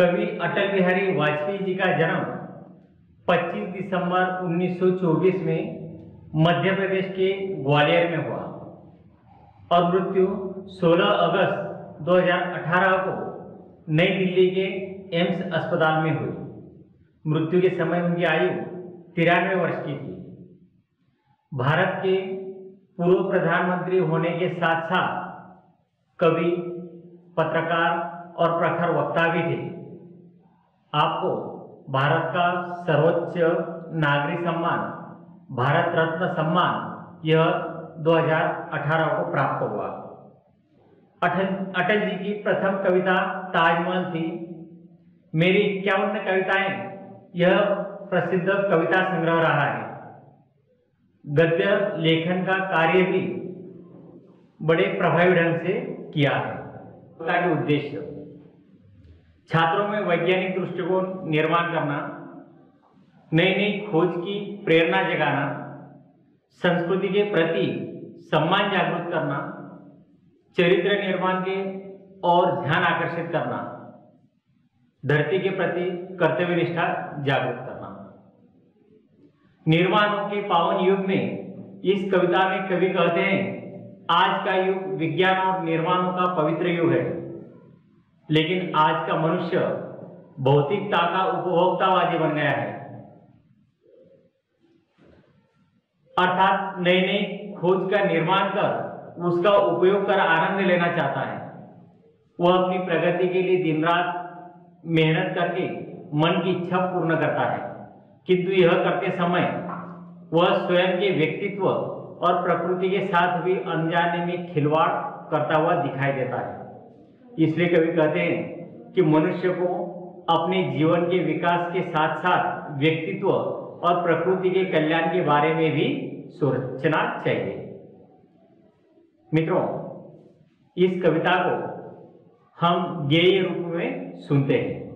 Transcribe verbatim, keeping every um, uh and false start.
कवि अटल बिहारी वाजपेयी जी का जन्म पच्चीस दिसंबर उन्नीस सौ चौबीस में मध्य प्रदेश के ग्वालियर में हुआ और मृत्यु सोलह अगस्त दो हज़ार अठारह को नई दिल्ली के एम्स अस्पताल में हुई। मृत्यु के समय उनकी आयु तिरानवे वर्ष की थी। भारत के पूर्व प्रधानमंत्री होने के साथ साथ कवि, पत्रकार और प्रखर वक्ता भी थे। आपको भारत का सर्वोच्च नागरिक सम्मान भारत रत्न सम्मान यह दो हज़ार अठारह को प्राप्त हुआ। अटल अटल जी की प्रथम कविता ताजमहल थी। मेरी इक्यावन कविताएं यह प्रसिद्ध कविता संग्रह रहा है। गद्य लेखन का कार्य भी बड़े प्रभावी ढंग से किया है। कार्य उद्देश्य छात्रों में वैज्ञानिक दृष्टिकोण निर्माण करना, नई नई खोज की प्रेरणा जगाना, संस्कृति के प्रति सम्मान जागरूक करना, चरित्र निर्माण के और ध्यान आकर्षित करना, धरती के प्रति कर्तव्य निष्ठा जागरूक करना। निर्माणों के पावन युग में इस कविता में कवि कहते हैं, आज का युग विज्ञान और निर्माणों का पवित्र युग है, लेकिन आज का मनुष्य भौतिकता का उपभोक्तावादी बन गया है, अर्थात नई नई खोज का निर्माण कर उसका उपयोग कर आनंद लेना चाहता है। वह अपनी प्रगति के लिए दिन रात मेहनत करके मन की इच्छा पूर्ण करता है, किंतु यह करते समय वह स्वयं के व्यक्तित्व और प्रकृति के साथ भी अनजाने में खिलवाड़ करता हुआ दिखाई देता है। इसलिए कवि कहते हैं कि मनुष्य को अपने जीवन के विकास के साथ साथ व्यक्तित्व और प्रकृति के कल्याण के बारे में भी सोचना चाहिए। मित्रों, इस कविता को हम गेय रूप में सुनते हैं।